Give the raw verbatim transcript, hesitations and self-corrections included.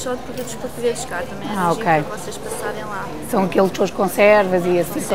só de produtos portugueses cá, também é ah, okay. para vocês passarem lá. São aqueles que os conservas e assim.